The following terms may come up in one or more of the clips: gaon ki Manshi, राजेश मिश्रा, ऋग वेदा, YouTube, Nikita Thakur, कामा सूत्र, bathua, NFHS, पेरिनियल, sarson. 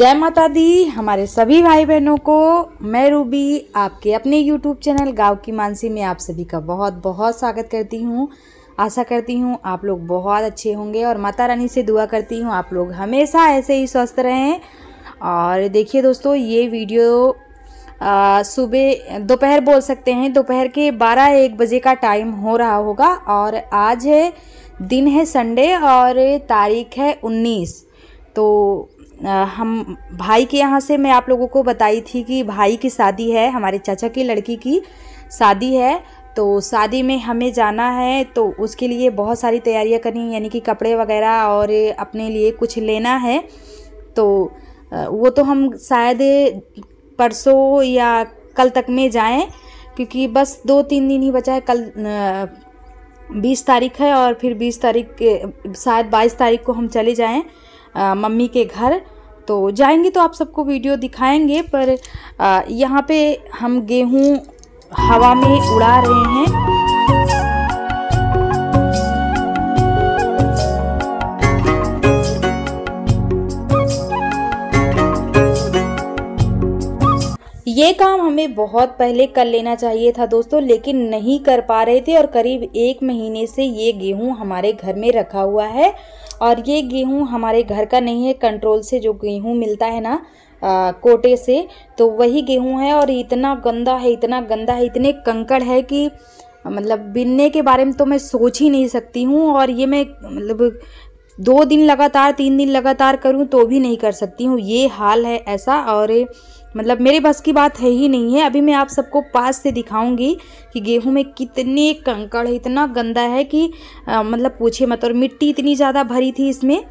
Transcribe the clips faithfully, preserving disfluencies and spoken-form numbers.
जय माता दी हमारे सभी भाई बहनों को। मैं रूबी आपके अपने YouTube चैनल गांव की मानसी में आप सभी का बहुत बहुत स्वागत करती हूँ। आशा करती हूँ आप लोग बहुत अच्छे होंगे और माता रानी से दुआ करती हूँ आप लोग हमेशा ऐसे ही स्वस्थ रहें। और देखिए दोस्तों, ये वीडियो सुबह दोपहर बोल सकते हैं, दोपहर के बारह एक बजे का टाइम हो रहा होगा। और आज है दिन है संडे और तारीख है उन्नीस। तो हम भाई के यहाँ से मैं आप लोगों को बताई थी कि भाई की शादी है, हमारे चाचा की लड़की की शादी है। तो शादी में हमें जाना है, तो उसके लिए बहुत सारी तैयारियां करनी है, यानी कि कपड़े वगैरह और अपने लिए कुछ लेना है। तो वो तो हम शायद परसों या कल तक में जाएं, क्योंकि बस दो तीन दिन ही बचा है। कल बीस तारीख है और फिर बीस तारीख शायद बाईस तारीख को हम चले जाएँ मम्मी के घर। तो जाएंगे तो आप सबको वीडियो दिखाएंगे, पर यहाँ पे हम गेहूँ हवा में उड़ा रहे हैं। ये काम हमें बहुत पहले कर लेना चाहिए था दोस्तों, लेकिन नहीं कर पा रहे थे। और करीब एक महीने से ये गेहूँ हमारे घर में रखा हुआ है। और ये गेहूँ हमारे घर का नहीं है, कंट्रोल से जो गेहूँ मिलता है ना आ, कोटे से, तो वही गेहूँ है। और इतना गंदा है, इतना गंदा है, इतने कंकड़ है कि मतलब बिनने के बारे में तो मैं सोच ही नहीं सकती हूँ। और ये मैं मतलब दो दिन लगातार तीन दिन लगातार करूँ तो भी नहीं कर सकती हूँ, ये हाल है ऐसा। और मतलब मेरे बस की बात है ही नहीं है। अभी मैं आप सबको पास से दिखाऊंगी कि गेहूं में कितने कंकड़ है, इतना गंदा है कि आ, मतलब पूछे मत। और मिट्टी इतनी ज़्यादा भरी थी इसमें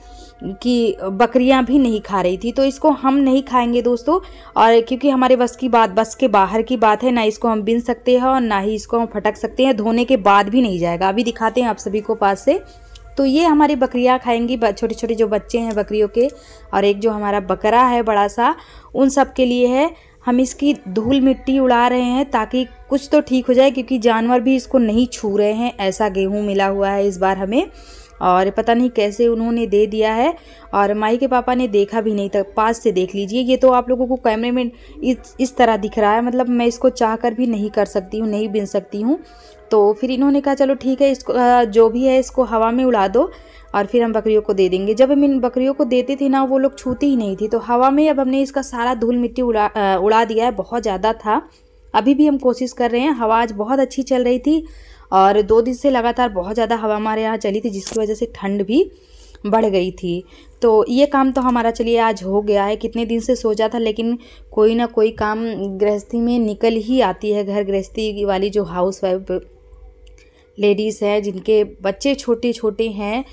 कि बकरियां भी नहीं खा रही थी। तो इसको हम नहीं खाएंगे दोस्तों, और क्योंकि हमारे बस की बात बस के बाहर की बात है, ना इसको हम बिन सकते हैं और ना ही इसको हम फटक सकते हैं। धोने के बाद भी नहीं जाएगा। अभी दिखाते हैं आप सभी को पास से। तो ये हमारी बकरियां खाएंगी, छोटे छोटे जो बच्चे हैं बकरियों के, और एक जो हमारा बकरा है बड़ा सा, उन सब के लिए है। हम इसकी धूल मिट्टी उड़ा रहे हैं ताकि कुछ तो ठीक हो जाए, क्योंकि जानवर भी इसको नहीं छू रहे हैं। ऐसा गेहूं मिला हुआ है इस बार हमें, और पता नहीं कैसे उन्होंने दे दिया है। और माई के पापा ने देखा भी नहीं था, पास से देख लीजिए। ये तो आप लोगों को कैमरे में इस इस तरह दिख रहा है, मतलब मैं इसको चाह कर भी नहीं कर सकती हूँ, नहीं बिन सकती हूँ। तो फिर इन्होंने कहा चलो ठीक है, इसको जो भी है इसको हवा में उड़ा दो और फिर हम बकरियों को दे देंगे। जब हम इन बकरियों को देते थे ना, वो लोग छूती ही नहीं थी। तो हवा में अब हमने इसका सारा धूल मिट्टी उड़ा उड़ा दिया है, बहुत ज़्यादा था। अभी भी हम कोशिश कर रहे हैं, हवा आज बहुत अच्छी चल रही थी और दो दिन से लगातार बहुत ज़्यादा हवा हमारे यहाँ चली थी, जिसकी वजह से ठंड भी बढ़ गई थी। तो ये काम तो हमारा चलिए आज हो गया है। कितने दिन से सोचा था, लेकिन कोई ना कोई काम गृहस्थी में निकल ही आती है। घर गृहस्थी वाली जो हाउस वाइफ लेडीज़ है, जिनके बच्चे छोटे छोटे हैं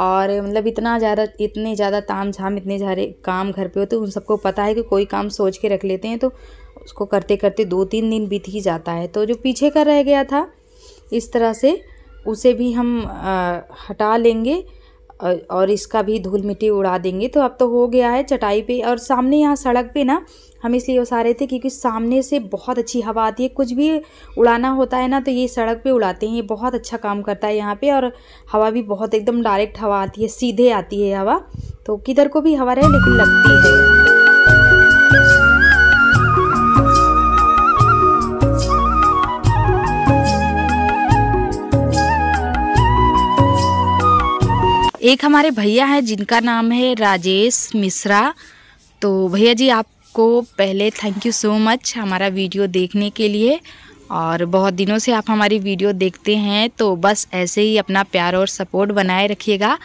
और मतलब इतना ज़्यादा इतने ज़्यादा ताम झाम, इतने सारे काम घर पे होते हैं, उन सबको पता है कि कोई काम सोच के रख लेते हैं तो उसको करते करते दो तीन दिन बीत ही जाता है। तो जो पीछे का रह गया था इस तरह से, उसे भी हम आ, हटा लेंगे और इसका भी धूल मिट्टी उड़ा देंगे। तो अब तो हो गया है चटाई पे। और सामने यहाँ सड़क पे ना हम इसलिए उसा रहे थे क्योंकि सामने से बहुत अच्छी हवा आती है। कुछ भी उड़ाना होता है ना तो ये सड़क पे उड़ाते हैं, ये बहुत अच्छा काम करता है यहाँ पे। और हवा भी बहुत एकदम डायरेक्ट हवा आती है, सीधे आती है हवा, तो किधर को भी हवा रहे लेकिन लगती है। एक हमारे भैया हैं जिनका नाम है राजेश मिश्रा। तो भैया जी आपको पहले थैंक यू सो मच हमारा वीडियो देखने के लिए, और बहुत दिनों से आप हमारी वीडियो देखते हैं। तो बस ऐसे ही अपना प्यार और सपोर्ट बनाए रखिएगा।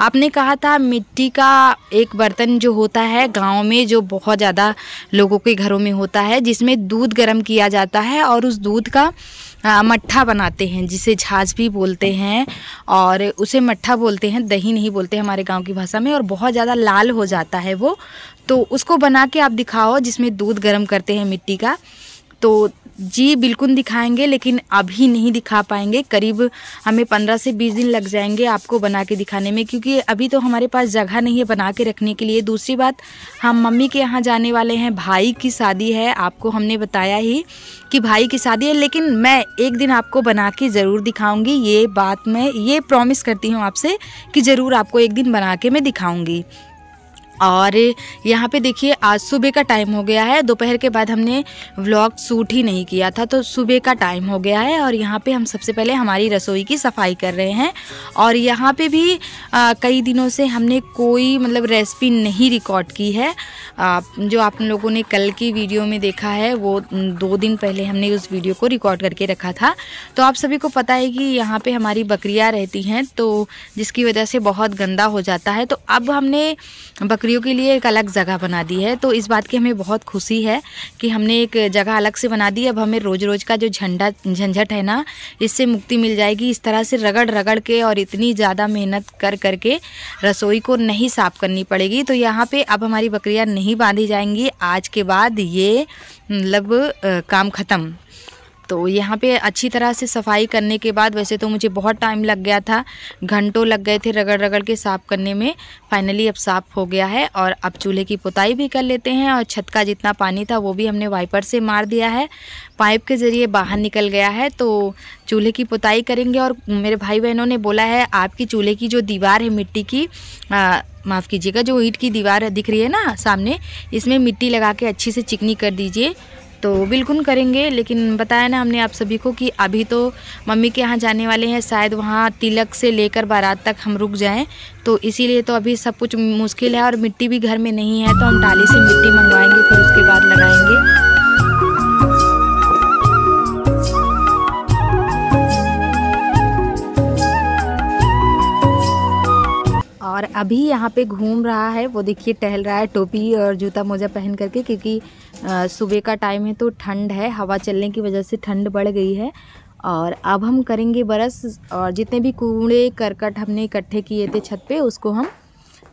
आपने कहा था मिट्टी का एक बर्तन जो होता है गांव में, जो बहुत ज़्यादा लोगों के घरों में होता है, जिसमें दूध गर्म किया जाता है और उस दूध का आ, मट्ठा बनाते हैं, जिसे झाज भी बोलते हैं और उसे मट्ठा बोलते हैं, दही नहीं बोलते हमारे गांव की भाषा में। और बहुत ज़्यादा लाल हो जाता है वो, तो उसको बना के आप दिखाओ, जिसमें दूध गर्म करते हैं मिट्टी का। तो जी बिल्कुल दिखाएंगे, लेकिन अभी नहीं दिखा पाएंगे। करीब हमें पंद्रह से बीस दिन लग जाएंगे आपको बना के दिखाने में, क्योंकि अभी तो हमारे पास जगह नहीं है बना के रखने के लिए। दूसरी बात, हम मम्मी के यहाँ जाने वाले हैं, भाई की शादी है, आपको हमने बताया ही कि भाई की शादी है। लेकिन मैं एक दिन आपको बना के ज़रूर दिखाऊँगी, ये बात मैं ये प्रॉमिस करती हूँ आपसे कि ज़रूर आपको एक दिन बना के मैं दिखाऊँगी। और यहाँ पे देखिए आज सुबह का टाइम हो गया है, दोपहर के बाद हमने व्लॉग शूट ही नहीं किया था तो सुबह का टाइम हो गया है। और यहाँ पे हम सबसे पहले हमारी रसोई की सफाई कर रहे हैं। और यहाँ पे भी आ, कई दिनों से हमने कोई मतलब रेसिपी नहीं रिकॉर्ड की है। आ, जो आप लोगों ने कल की वीडियो में देखा है वो दो दिन पहले हमने उस वीडियो को रिकॉर्ड करके रखा था। तो आप सभी को पता है कि यहाँ पे हमारी बकरियाँ रहती हैं तो जिसकी वजह से बहुत गंदा हो जाता है, तो अब हमने बकरियों के लिए एक अलग जगह बना दी है। तो इस बात की हमें बहुत खुशी है कि हमने एक जगह अलग से बना दी। अब हमें रोज़ रोज़ का जो झंडा झंझट है ना इससे मुक्ति मिल जाएगी। इस तरह से रगड़ रगड़ के और इतनी ज़्यादा मेहनत कर कर के रसोई को नहीं साफ़ करनी पड़ेगी। तो यहाँ पे अब हमारी बकरियाँ नहीं बांधी जाएंगी, आज के बाद ये मतलब काम ख़त्म। तो यहाँ पे अच्छी तरह से सफाई करने के बाद, वैसे तो मुझे बहुत टाइम लग गया था, घंटों लग गए थे रगड़ रगड़ के साफ़ करने में, फाइनली अब साफ़ हो गया है। और अब चूल्हे की पुताई भी कर लेते हैं और छत का जितना पानी था वो भी हमने वाइपर से मार दिया है, पाइप के ज़रिए बाहर निकल गया है। तो चूल्हे की पुताई करेंगे। और मेरे भाई बहनों ने बोला है आपकी चूल्हे की जो दीवार है मिट्टी की, माफ़ कीजिएगा, जो ईंट की दीवार दिख रही है ना सामने, इसमें मिट्टी लगा के अच्छी से चिकनी कर दीजिए। तो बिल्कुल करेंगे, लेकिन बताया ना हमने आप सभी को कि अभी तो मम्मी के यहाँ जाने वाले हैं, शायद वहाँ तिलक से लेकर बारात तक हम रुक जाएं, तो इसीलिए तो अभी सब कुछ मुश्किल है। और मिट्टी भी घर में नहीं है तो हम डाली से मिट्टी मंगवाएंगे, फिर उसके बाद लगाएंगे। और अभी यहाँ पे घूम रहा है वो, देखिए टहल रहा है टोपी और जूता मोजा पहन करके, क्योंकि सुबह का टाइम है तो ठंड है, हवा चलने की वजह से ठंड बढ़ गई है। और अब हम करेंगे बरस, और जितने भी कूड़े करकट हमने इकट्ठे किए थे छत पे उसको हम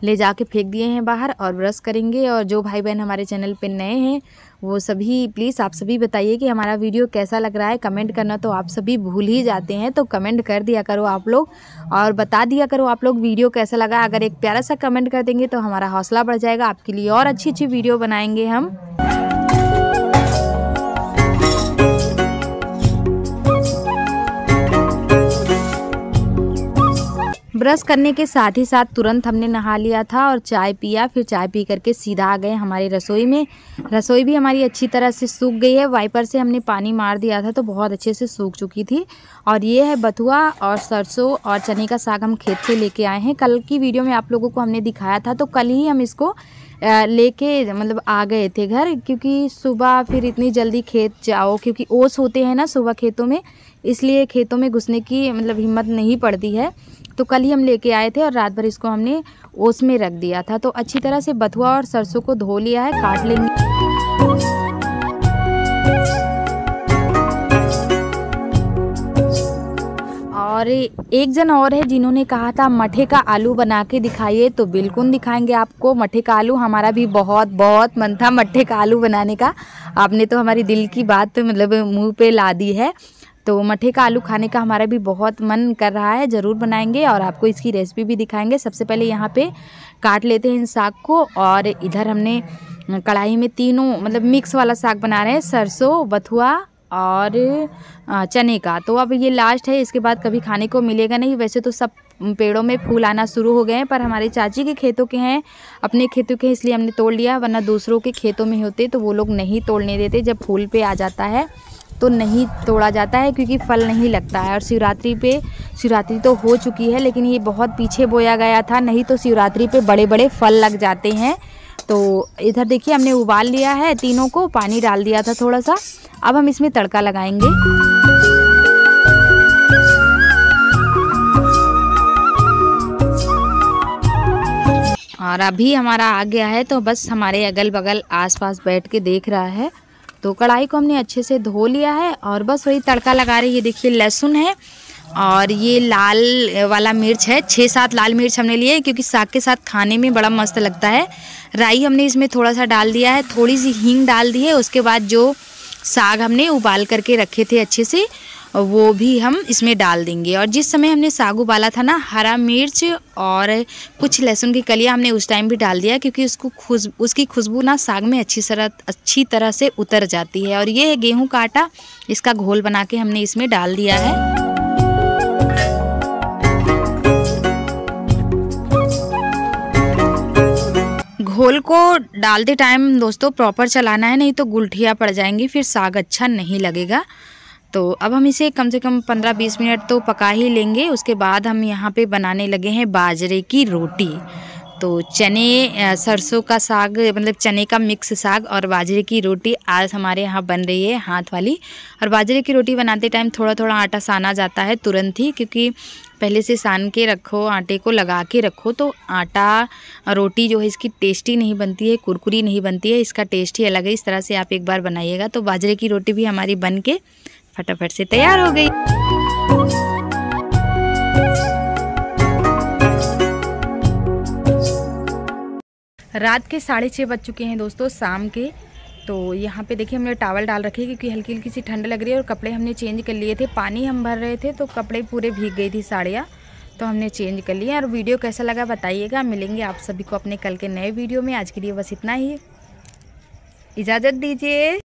ले जा के फेंक दिए हैं बाहर और ब्रश करेंगे। और जो भाई बहन हमारे चैनल पे नए हैं वो सभी प्लीज़ आप सभी बताइए कि हमारा वीडियो कैसा लग रहा है। कमेंट करना तो आप सभी भूल ही जाते हैं, तो कमेंट कर दिया करो आप लोग और बता दिया करो आप लोग वीडियो कैसा लगा। अगर एक प्यारा सा कमेंट कर देंगे तो हमारा हौसला बढ़ जाएगा, आपके लिए और अच्छी अच्छी वीडियो बनाएंगे हम। ब्रश करने के साथ ही साथ तुरंत हमने नहा लिया था और चाय पिया, फिर चाय पी करके सीधा आ गए हमारी रसोई में। रसोई भी हमारी अच्छी तरह से सूख गई है, वाइपर से हमने पानी मार दिया था तो बहुत अच्छे से सूख चुकी थी। और ये है बथुआ और सरसों और चने का साग हम खेत से लेके आए हैं। कल की वीडियो में आप लोगों को हमने दिखाया था, तो कल ही हम इसको लेके मतलब आ गए थे घर, क्योंकि सुबह फिर इतनी जल्दी खेत जाओ, क्योंकि ओस होते हैं ना सुबह खेतों में, इसलिए खेतों में घुसने की मतलब हिम्मत नहीं पड़ती है। तो कल ही हम लेके आए थे और रात भर इसको हमने ओस में रख दिया था। तो अच्छी तरह से बथुआ और सरसों को धो लिया है, काट लेंगे। और एक जन और है जिन्होंने कहा था मठे का आलू बना के दिखाइए, तो बिल्कुल दिखाएंगे आपको मठे का आलू। हमारा भी बहुत बहुत मन था मठे का आलू बनाने का, आपने तो हमारी दिल की बात मतलब मुंह पे ला दी है। तो मठे का आलू खाने का हमारा भी बहुत मन कर रहा है, ज़रूर बनाएंगे और आपको इसकी रेसिपी भी दिखाएंगे। सबसे पहले यहाँ पे काट लेते हैं इन साग को। और इधर हमने कढ़ाई में तीनों मतलब मिक्स वाला साग बना रहे हैं, सरसों, बथुआ और चने का। तो अब ये लास्ट है, इसके बाद कभी खाने को मिलेगा नहीं। वैसे तो सब पेड़ों में फूल आना शुरू हो गए हैं, पर हमारे चाची के खेतों के हैं, अपने खेतों के, इसलिए हमने तोड़ लिया, वरना दूसरों के खेतों में होते तो वो लोग नहीं तोड़ने देते। जब फूल पे आ जाता है तो नहीं तोड़ा जाता है क्योंकि फल नहीं लगता है। और शिवरात्रि पे, शिवरात्रि तो हो चुकी है लेकिन ये बहुत पीछे बोया गया था, नहीं तो शिवरात्रि पे बड़े बड़े फल लग जाते हैं। तो इधर देखिए हमने उबाल लिया है तीनों को, पानी डाल दिया था थोड़ा सा, अब हम इसमें तड़का लगाएंगे। और अभी हमारा आ गया है तो बस हमारे अगल बगल आसपास बैठ के देख रहा है। तो कढ़ाई को हमने अच्छे से धो लिया है और बस वही तड़का लगा रही है। देखिए लहसुन है और ये लाल वाला मिर्च है, छः सात लाल मिर्च हमने लिए क्योंकि साग के साथ खाने में बड़ा मस्त लगता है। राई हमने इसमें थोड़ा सा डाल दिया है, थोड़ी सी हींग डाल दी है। उसके बाद जो साग हमने उबाल करके रखे थे अच्छे से वो भी हम इसमें डाल देंगे। और जिस समय हमने साग उबाला था ना, हरा मिर्च और कुछ लहसुन की कलियां हमने उस टाइम भी डाल दिया क्योंकि उसको खुश उसकी खुशबू ना साग में अच्छी तरह अच्छी तरह से उतर जाती है। और ये है गेहूं का आटा, इसका घोल बना के हमने इसमें डाल दिया है। घोल को डालते टाइम दोस्तों प्रॉपर चलाना है, नहीं तो गुलठियाँ पड़ जाएंगी, फिर साग अच्छा नहीं लगेगा। तो अब हम इसे कम से कम पंद्रह बीस मिनट तो पका ही लेंगे। उसके बाद हम यहाँ पे बनाने लगे हैं बाजरे की रोटी। तो चने सरसों का साग, मतलब चने का मिक्स साग और बाजरे की रोटी आज हमारे यहाँ बन रही है, हाथ वाली। और बाजरे की रोटी बनाते टाइम थोड़ा थोड़ा आटा साना जाता है तुरंत ही, क्योंकि पहले से सान के रखो, आटे को लगा के रखो तो आटा रोटी जो है इसकी टेस्टी नहीं बनती है, कुरकुरी नहीं बनती है, इसका टेस्ट ही अलग है। इस तरह से आप एक बार बनाइएगा। तो बाजरे की रोटी भी हमारी बन के फटाफट से तैयार हो गई। रात के साढ़े छः बज चुके हैं दोस्तों, शाम के। तो यहाँ पे देखिए हमने टावल डाल रखे क्योंकि हल्की हल्की सी ठंड लग रही है, और कपड़े हमने चेंज कर लिए थे, पानी हम भर रहे थे तो कपड़े पूरे भीग गई थी साड़ियाँ, तो हमने चेंज कर लिए। और वीडियो कैसा लगा बताइएगा। मिलेंगे आप सभी को अपने कल के नए वीडियो में। आज के लिए बस इतना ही, इजाज़त दीजिए।